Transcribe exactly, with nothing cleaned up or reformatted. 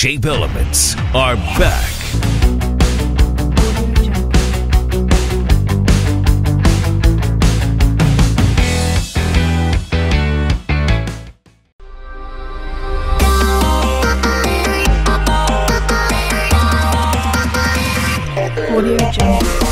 Shape Elements are back. Audio Jungle.